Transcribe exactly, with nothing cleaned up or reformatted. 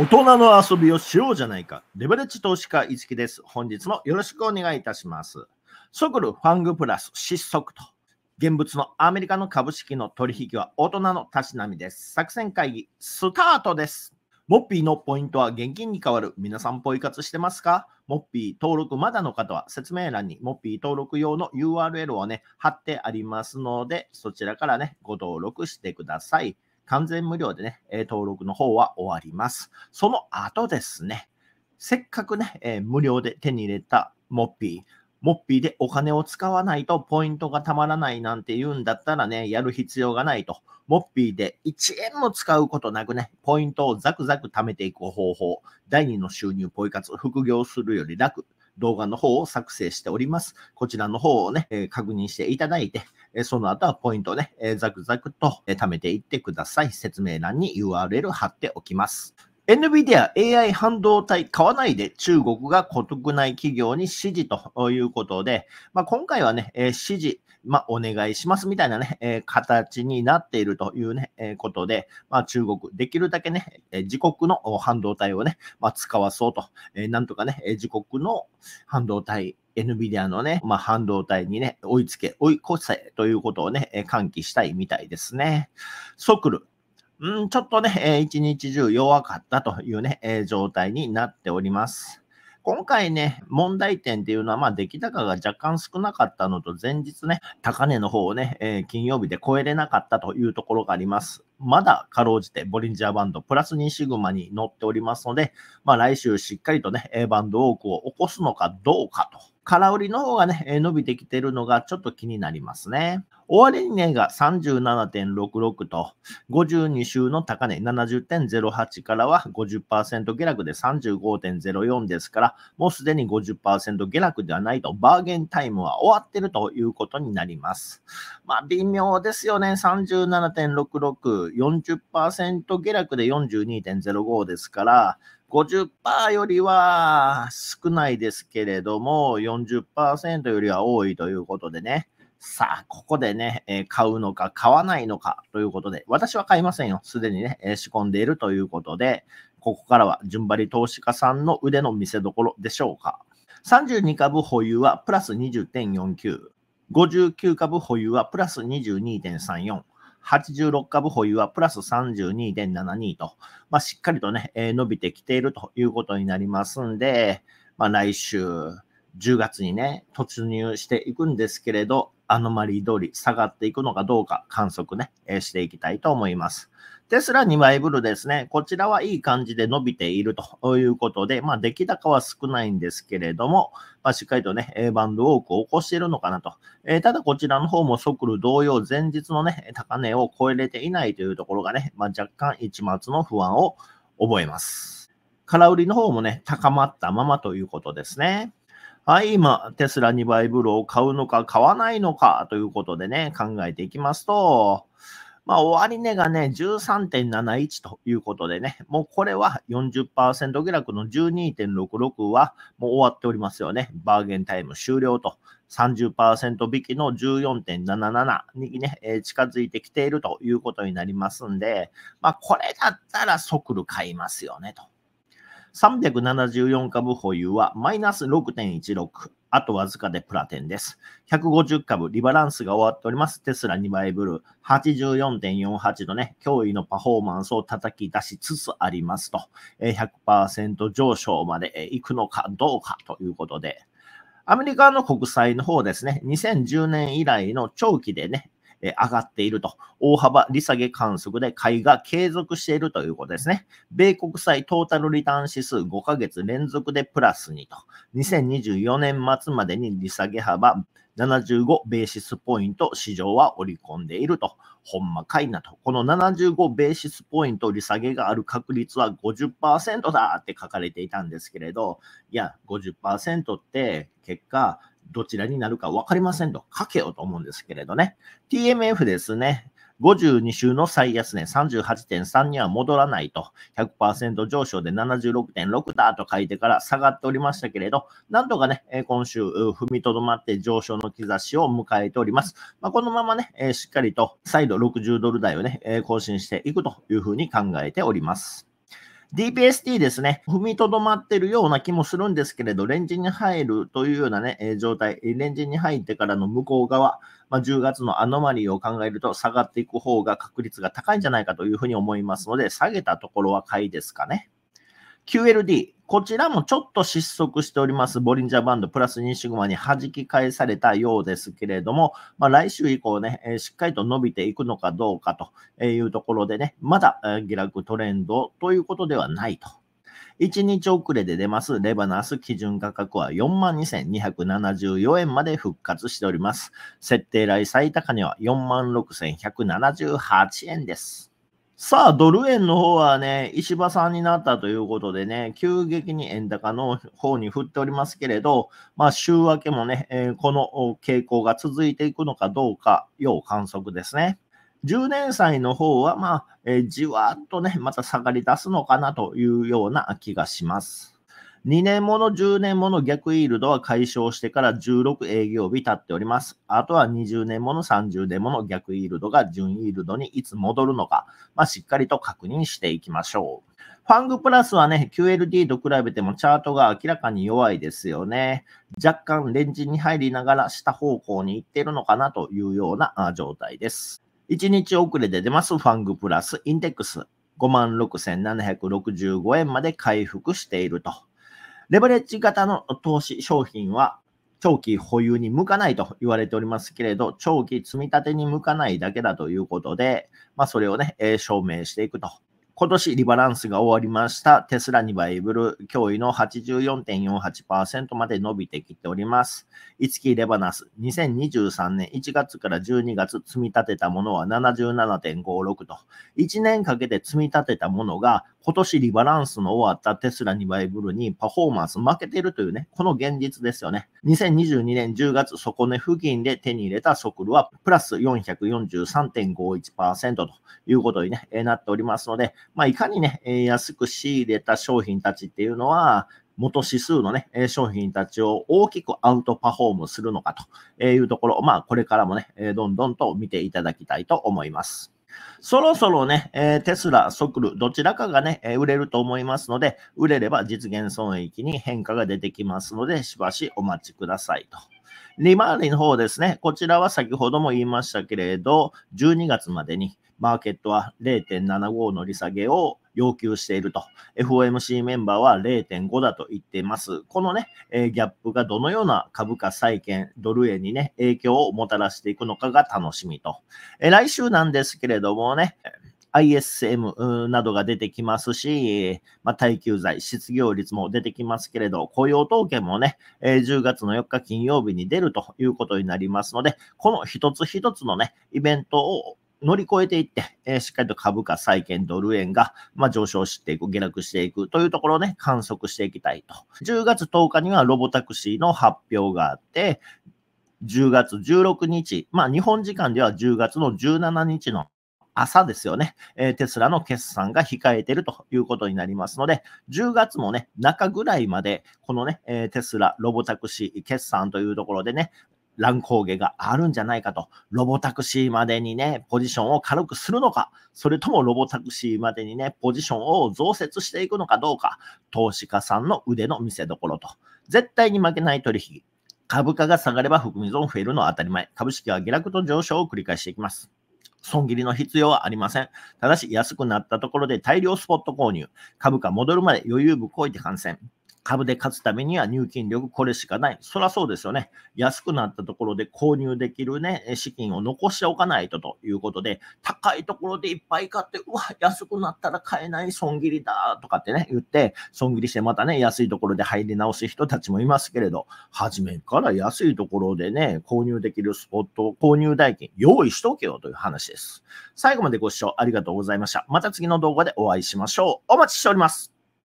大人の遊びをしようじゃないか。レバレッジ投資家いつきです。本日もよろしくお願いいたします。エスオーエックスエルファングプラス失速と。現物のアメリカの株式の取引は大人のたしなみです。作戦会議スタートです。モッピーのポイントは現金に変わる。皆さんポイ活してますか？モッピー登録まだの方は説明欄にモッピー登録用の ユーアールエル をね、貼ってありますので、そちらからね、ご登録してください。完全無料でね、登録の方は終わります。その後ですね、せっかくね、えー、無料で手に入れたモッピー。モッピーでお金を使わないとポイントがたまらないなんて言うんだったらね、やる必要がないと。モッピーでいちえんも使うことなくね、ポイントをザクザク貯めていく方法。だいにの収入ポイ活、副業するより楽。動画の方を作成しております。こちらの方をね、えー、確認していただいて、えー、その後はポイントをね、えー、ザクザクと、えー、貯めていってください。説明欄に ユーアールエル 貼っておきます。エヌビディア エーアイ 半導体買わないで中国が国内企業に支持ということで、まあ、今回はね、えー、支持、まあ、お願いしますみたいなね、えー、形になっているというね、えー、ことで、まあ、中国、できるだけね、えー、自国の半導体をね、まあ、使わそうと、えー、なんとかね、えー、自国の半導体、エヌビディア のね、まあ、半導体にね、追いつけ、追い越せということをね、えー、喚起したいみたいですね。エスオーエックスエルうん、ちょっとね、一日中弱かったというね、状態になっております。今回ね、問題点っていうのは、まあ、出来高が若干少なかったのと、前日ね、高値の方をね、金曜日で超えれなかったというところがあります。まだかろうじてボリンジャーバンドプラスにシグマに乗っておりますので、まあ、来週しっかりとね、バンドウォークを起こすのかどうかと。空売りの方がね、伸びてきてるのがちょっと気になりますね。終値が さんじゅうななてんろくろく と、ごじゅうに週の高値 ななじゅうてんぜろはち からは ごじゅっパーセント 下落で さんじゅうごてんぜろよん ですから、もうすでに ごじゅっパーセント 下落ではないと、バーゲンタイムは終わってるということになります。まあ、微妙ですよね。さんじゅうななてんろくろく、よんじゅっパーセント 下落で よんじゅうにてんぜろご ですから、ごじゅっパーセント よりは少ないですけれども、よんじゅっパーセント よりは多いということでね。さあ、ここでね、買うのか買わないのかということで、私は買いませんよ。すでにね、仕込んでいるということで、ここからは順張り投資家さんの腕の見せ所でしょうか。さんじゅうに株保有はプラス にじゅうてんよんきゅう、ごじゅうきゅう株保有はプラス にじゅうにてんさんよん、はちじゅうろく株保有はプラス さんじゅうにてんななに と、まあ、しっかりとね、えー、伸びてきているということになりますんで、まあ、来週じゅうがつにね、突入していくんですけれど、アノマリー通り下がっていくのかどうか観測ね、えー、していきたいと思います。テスラにまいブルですね、こちらはいい感じで伸びているということで、まあ、出来高は少ないんですけれども、まあ、しっかりとね、バンドウォークを起こしているのかなと。えー、ただ、こちらの方もエスオーエックスエル同様、前日のね、高値を超えれていないというところがね、まあ、若干一抹の不安を覚えます。空売りの方もね、高まったままということですね。はい、今、テスラにばいブルを買うのか、買わないのかということでね、考えていきますと、まあ、終値がね、じゅうさんてんなないち ということでね、もうこれは よんじゅっパーセント 下落の じゅうにてんろくろく はもう終わっておりますよね。バーゲンタイム終了と、さんじゅっパーセント 引きの じゅうよんてんなななな にね、えー、近づいてきているということになりますんで、まあ、これだったらエスオーエックスエル買いますよねと。さんびゃくななじゅうよん株保有はマイナス ろくてんいちろく。あとわずかでプラテンです。ひゃくごじゅう株リバランスが終わっております。テスラにばいブルー はちじゅうよんてんよんはち のね、驚異のパフォーマンスを叩き出しつつありますと、ひゃくパーセント 上昇まで行くのかどうかということで、アメリカの国債の方ですね、にせんじゅうねん以来の長期でね、上がっていると、大幅利下げ観測で買いが継続しているということですね。米国債トータルリターン指数ごかげつ連続でプラスにと、にせんにじゅうよねん末までに利下げ幅ななじゅうごベーシスポイント市場は織り込んでいると、ほんまかいなと、このななじゅうごベーシスポイント利下げがある確率は ごじゅっパーセント だって書かれていたんですけれど、いや、ごじゅっパーセント って結果、どちらになるか分かりませんと書けようと思うんですけれどね。ティーエムエフ ですね。ごじゅうに週の最安値 さんじゅうはちてんさん には戻らないと、ひゃくパーセント 上昇で ななじゅうろくてんろく だと書いてから下がっておりましたけれど、なんとかね、今週踏みとどまって上昇の兆しを迎えております。まあ、このままね、しっかりと再度ろくじゅうドル台をね、更新していくというふうに考えております。ディーピーエスティー ですね、踏みとどまってるような気もするんですけれど、レンジに入るというようなね、えー、状態、レンジに入ってからの向こう側、まあ、じゅうがつのアノマリーを考えると下がっていく方が確率が高いんじゃないかというふうに思いますので、下げたところは買いですかね。キューエルディー、こちらもちょっと失速しております。ボリンジャーバンドプラスにシグマに弾き返されたようですけれども、まあ、来週以降ね、えー、しっかりと伸びていくのかどうかというところでね、まだ下落トレンドということではないと。いちにち遅れで出ますレバナス基準価格は よんまんにせんにひゃくななじゅうよんえんまで復活しております。設定来最高値は よんまんろくせんひゃくななじゅうはちえんです。さあ、ドル円の方はね、石破さんになったということでね、急激に円高の方に振っておりますけれど、まあ、週明けもね、えー、この傾向が続いていくのかどうか、要観測ですね。じゅうねん債の方は、まあ、えー、じわっとね、また下がり出すのかなというような気がします。にねんもの、じゅうねんもの逆イールドは解消してからじゅうろくえいぎょうび経っております。あとはにじゅうねんもの、さんじゅうねんもの逆イールドが準イールドにいつ戻るのか、まあ、しっかりと確認していきましょう。ファングプラスはね、キューエルディー と比べてもチャートが明らかに弱いですよね。若干レンジに入りながら下方向に行っているのかなというような状態です。いちにち遅れで出ますファングプラスインデックス ごまんろくせんななひゃくろくじゅうごえんまで回復していると。レバレッジ型の投資商品は長期保有に向かないと言われておりますけれど、長期積み立てに向かないだけだということで、まあ、それをね、えー、証明していくと。今年リバランスが終わりました。テスラにバイブル、驚異の はちじゅうよんてんよんはちパーセント まで伸びてきております。いつきレバナス、にせんにじゅうさんねんいちがつからじゅうにがつ積み立てたものは ななじゅうななてんごろく と、いちねんかけて積み立てたものが、今年リバランスの終わったテスラにバイブルにパフォーマンス負けているというね、この現実ですよね。にせんにじゅうにねんじゅうがつ底値付近で手に入れたソクルはプラス よんひゃくよんじゅうさんてんごいちパーセント ということに、ね、なっておりますので、まあ、いかにね、安く仕入れた商品たちっていうのは、元指数のね、商品たちを大きくアウトパフォームするのかというところ、まあ、これからもね、どんどんと見ていただきたいと思います。そろそろね、テスラ、ソクル、どちらかがね、売れると思いますので、売れれば実現損益に変化が出てきますので、しばしお待ちくださいと。利回りの方ですね、こちらは先ほども言いましたけれど、じゅうにがつまでにマーケットは れいてんななご の利下げを要求していると、エフオーエムシー メンバーは れいてんご だと言っています。このね、ギャップがどのような株価、債券、ドル円にね、影響をもたらしていくのかが楽しみと。来週なんですけれどもね、アイエスエム などが出てきますし、まあ、耐久財、失業率も出てきますけれど、雇用統計もね、じゅうがつのよっか金曜日に出るということになりますので、この一つ一つのね、イベントを乗り越えていって、えー、しっかりと株価、債券、ドル円が、まあ、上昇していく、下落していくというところをね、観測していきたいと。じゅうがつとおかにはロボタクシーの発表があって、じゅうがつじゅうろくにち、まあ、日本時間ではじゅうがつのじゅうしちにちの朝ですよね、えー、テスラの決算が控えているということになりますので、じゅうがつもね、中ぐらいまで、このね、えー、テスラ、ロボタクシー決算というところでね、乱高下があるんじゃないかと。ロボタクシーまでにね、ポジションを軽くするのか、それともロボタクシーまでにね、ポジションを増設していくのかどうか、投資家さんの腕の見せ所と。絶対に負けない取引。株価が下がれば含み損増えるのは当たり前。株式は下落と上昇を繰り返していきます。損切りの必要はありません。ただし、安くなったところで大量スポット購入。株価戻るまで余裕ぶっこいて観戦。株で勝つためには入金力、これしかない。そりゃそうですよね。安くなったところで購入できるね、資金を残しておかないとということで、高いところでいっぱい買って、うわ、安くなったら買えない、損切りだとかってね、言って、損切りしてまたね、安いところで入り直す人たちもいますけれど、初めから安いところでね、購入できるスポット、購入代金、用意しとけよという話です。最後までご視聴ありがとうございました。また次の動画でお会いしましょう。お待ちしております。